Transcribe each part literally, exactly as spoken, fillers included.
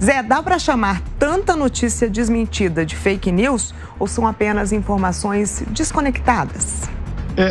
Zé, dá para chamar tanta notícia desmentida de fake news ou são apenas informações desconectadas?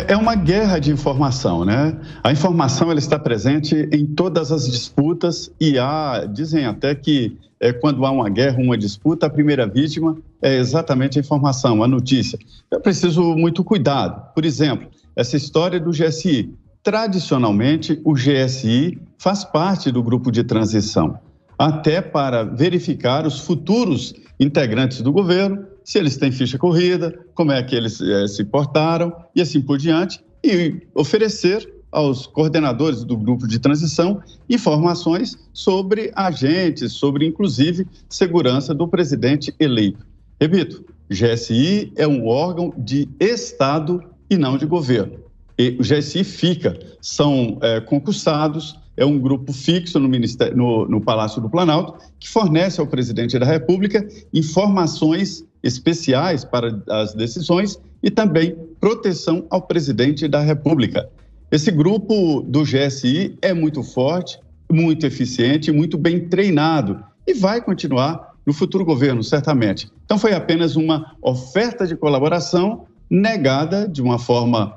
É uma guerra de informação, né? A informação ela está presente em todas as disputas e há, dizem até que é, quando há uma guerra, uma disputa, a primeira vítima é exatamente a informação, a notícia. É preciso muito cuidado. Por exemplo, essa história do G S I. Tradicionalmente, o G S I faz parte do grupo de transição, até para verificar os futuros integrantes do governo, se eles têm ficha corrida, como é que eles eh, se portaram e assim por diante, e oferecer aos coordenadores do grupo de transição informações sobre agentes, sobre, inclusive, segurança do presidente eleito. Repito, G S I é um órgão de Estado e não de governo. E o G S I fica, são eh, concursados, é um grupo fixo no, ministério, no, no Palácio do Planalto, que fornece ao presidente da República informações especiais para as decisões e também proteção ao presidente da República. Esse grupo do G S I é muito forte, muito eficiente, muito bem treinado e vai continuar no futuro governo, certamente. Então foi apenas uma oferta de colaboração negada de uma forma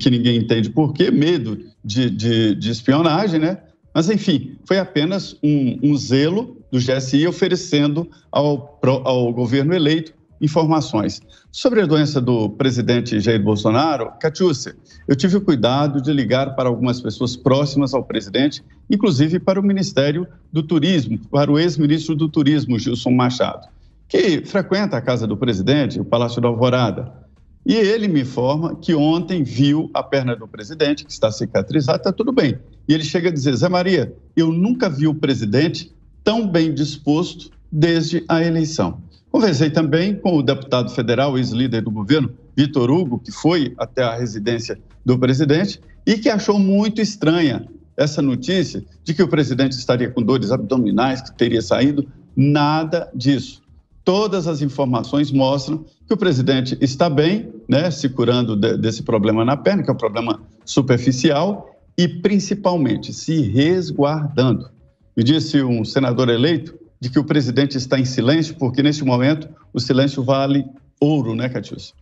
que ninguém entende por quê, medo de, de, de espionagem, né? Mas, enfim, foi apenas um, um zelo do G S I oferecendo ao, ao governo eleito informações. Sobre a doença do presidente Jair Bolsonaro, Catiúcia, eu tive o cuidado de ligar para algumas pessoas próximas ao presidente, inclusive para o Ministério do Turismo, para o ex-ministro do Turismo, Gilson Machado, que frequenta a casa do presidente, o Palácio da Alvorada. E ele me informa que ontem viu a perna do presidente, que está cicatrizada, está tudo bem. E ele chega a dizer, Zé Maria, eu nunca vi o presidente tão bem disposto desde a eleição. Conversei também com o deputado federal, ex-líder do governo, Vitor Hugo, que foi até a residência do presidente e que achou muito estranha essa notícia de que o presidente estaria com dores abdominais, que teria saído, nada disso. Todas as informações mostram que o presidente está bem, né, se curando de, desse problema na perna, que é um problema superficial, e principalmente se resguardando. Me disse um senador eleito de que o presidente está em silêncio, porque neste momento o silêncio vale ouro, né, Catiúcia?